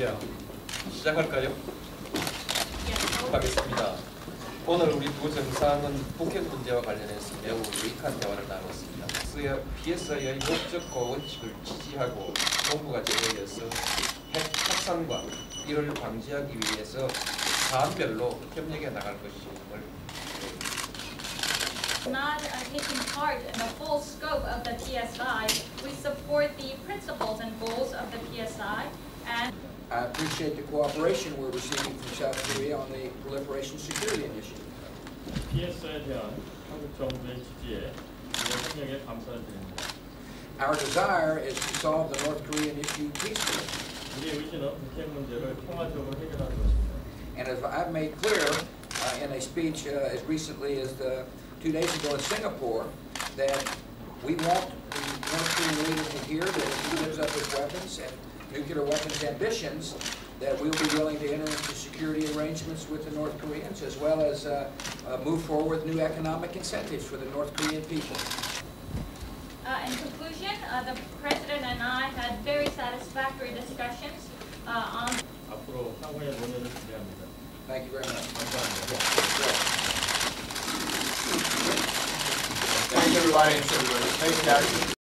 야, 시작할까요? 하겠습니다. 오늘 우리 두 전사는 북핵 문제와 관련해서 매우 유익한 대화를 나눴습니다. PSI의 목적과 원칙을 지지하고 정부가 제외해서 핵 확산과 이를 방지하기 위해서 사안별로 협력해 나갈 것임을 not taking part in the full scope of the PSI, we support the principles and goals of the PSI. And I appreciate the cooperation we're receiving from South Korea on the Proliferation Security Initiative. Our desire is to solve the North Korean issue peacefully. And as I've made clear in a speech as recently as 2 days ago in Singapore, that we want the North Korean leader to hear that if he gives up his weapons and nuclear weapons ambitions, that we'll be willing to enter into security arrangements with the North Koreans, as well as move forward with new economic incentives for the North Korean people. In conclusion, the President and I had very satisfactory discussions on... Thank you very much. Thank you, everybody. Thanks, guys.